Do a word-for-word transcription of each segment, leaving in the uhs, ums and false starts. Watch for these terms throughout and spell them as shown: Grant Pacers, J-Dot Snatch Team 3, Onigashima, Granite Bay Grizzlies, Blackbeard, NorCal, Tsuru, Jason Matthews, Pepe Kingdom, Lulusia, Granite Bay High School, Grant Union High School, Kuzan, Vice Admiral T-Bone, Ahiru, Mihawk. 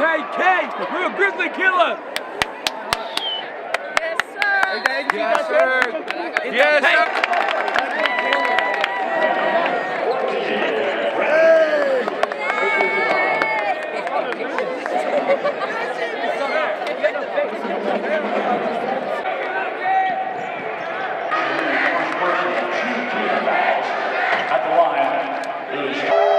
Hey, Kay, we're a grizzly killer. Yes, sir. Hey, yes, sir. Yes, yes, sir. Hey. Let's go!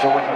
So when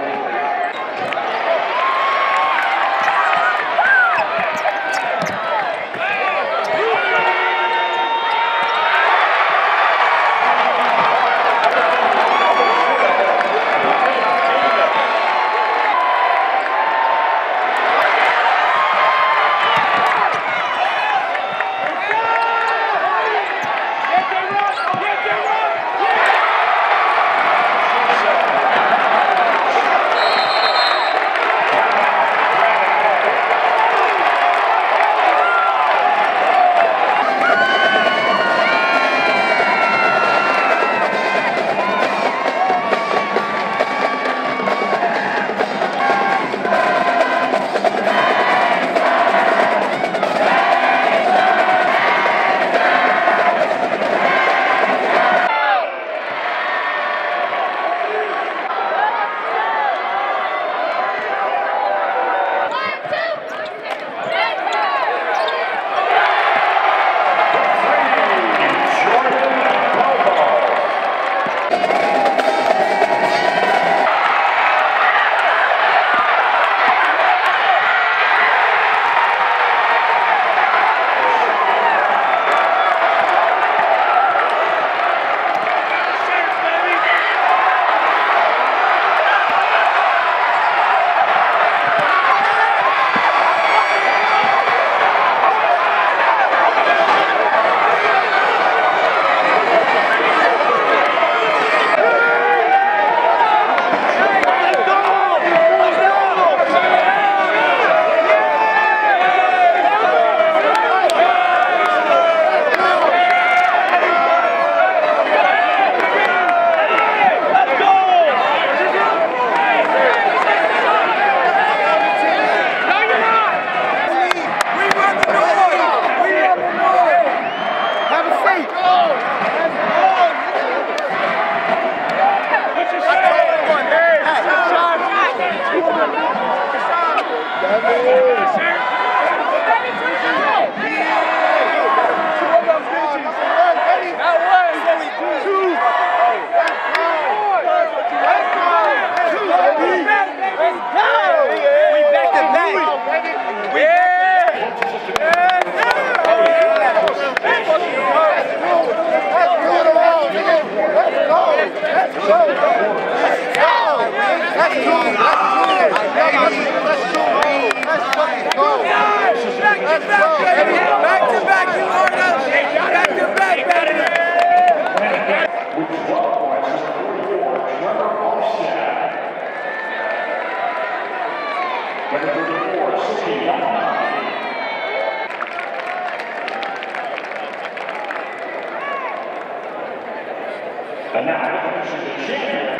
and now the champion,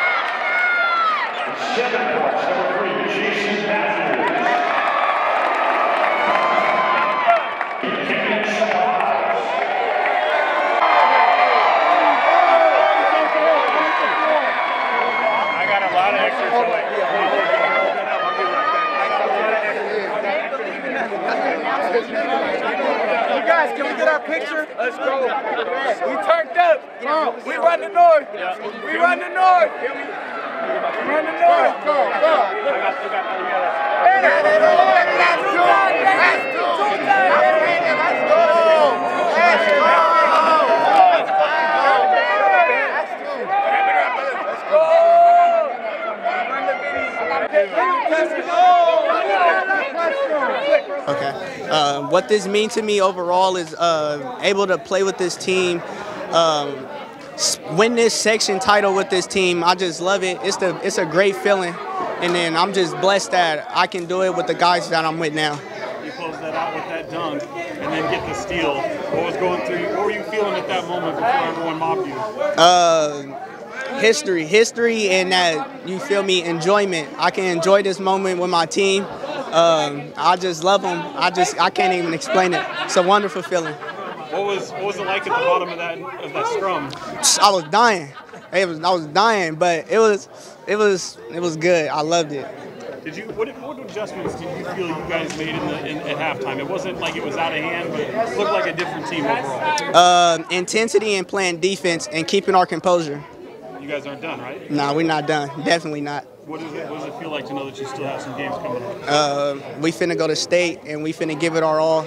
seven points, number three, Jason Matthews. He can't survive. I got a lot of extra toy. You guys, can we get our picture? Let's go. We turned up. Come on. We run the north. Yeah. We run the north. We run the north. Go, go. Let's go. Let's go. Okay. Uh, what this means to me overall is uh, able to play with this team, um, win this section title with this team. I just love it. It's the it's a great feeling, and then I'm just blessed that I can do it with the guys that I'm with now. You close that out with that dunk, and then get the steal. What was going through you? What were you feeling at that moment before everyone mobbed you? Uh. History, history, and that, you feel me, enjoyment. I can enjoy this moment with my team. Um, I just love them. I just, I can't even explain it. It's a wonderful feeling. What was, what was it like at the bottom of that, of that scrum? I was dying. It was, I was dying, but it was, it was, it was good. I loved it. Did you? What, what adjustments did you feel you guys made in the in, at halftime? It wasn't like it was out of hand, but it looked like a different team overall. Uh, intensity and playing defense and keeping our composure. You guys aren't done, right? No, nah, we're not done. Definitely not. What, is it, what does it feel like to know that you still have some games coming up? Uh, we finna go to state, and we finna give it our all.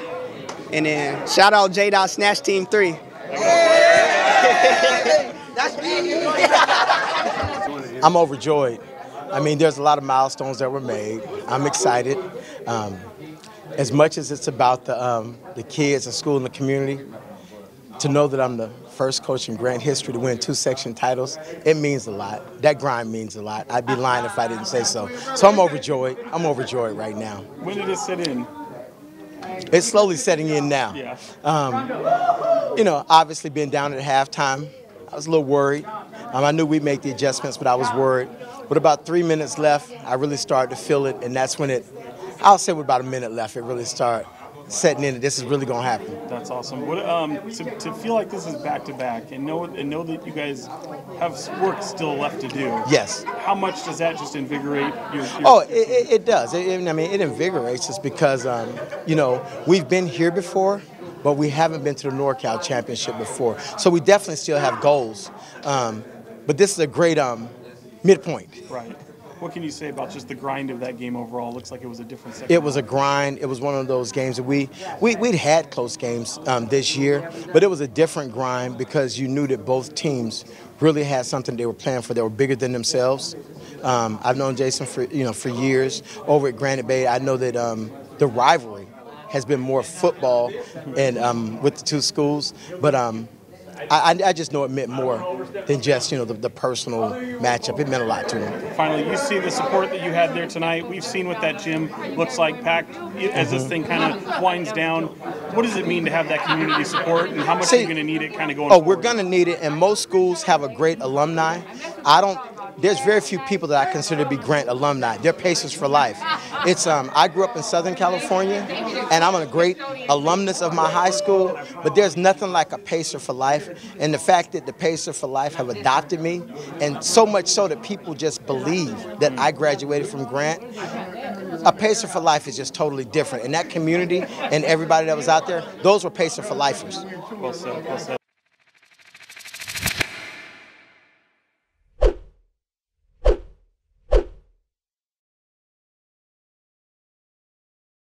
And then shout out J-Dot Snatch Team three. Hey! That's me. I'm overjoyed. I mean, there's a lot of milestones that were made. I'm excited. Um, as much as it's about the, um, the kids and school and the community, to know that I'm the first coach in Grant history to win two section titles, it means a lot. That grind means a lot. I'd be lying if I didn't say so. So I'm overjoyed. I'm overjoyed right now. When did it set in? It's slowly setting in now. Yeah. Um, you know, obviously being down at halftime, I was a little worried. Um, I knew we'd make the adjustments, but I was worried. With about three minutes left, I really started to feel it, and that's when it, I'll say with about a minute left, it really started setting in that this is really going to happen. That's awesome. What, um, to, to feel like this is back-to-back and know, and know that you guys have work still left to do. Yes. How much does that just invigorate your... your oh, it, it does. It, it, I mean, it invigorates us because, um, you know, we've been here before, but we haven't been to the NorCal Championship before. So we definitely still have goals. Um, but this is a great um, midpoint. Right. What can you say about just the grind of that game overall? It looks like it was a different second. It was a grind. It was one of those games that we, we, we'd had close games um, this year, but it was a different grind because you knew that both teams really had something they were playing for that were bigger than themselves. Um, I've known Jason for, you know, for years. Over at Granite Bay, I know that um, the rivalry has been more football and um, with the two schools, but um, I, I just know it meant more than just, you know, the, the personal matchup. It meant a lot to him. Finally, you see the support that you had there tonight. We've seen what that gym looks like packed as this thing kind of winds down. What does it mean to have that community support, and how much see, are you going to need it kind of going forward? Oh, we're going to need it, and most schools have a great alumni. I don't – there's very few people that I consider to be Grant alumni. They're Pacers for life. It's um, I grew up in Southern California, and I'm a great alumnus of my high school, but there's nothing like a Pacer for life. And the fact that the Pacer for life have adopted me, and so much so that people just believe that I graduated from Grant, a Pacer for life is just totally different. And that community and everybody that was out there, those were Pacer for lifers. Well said, well said.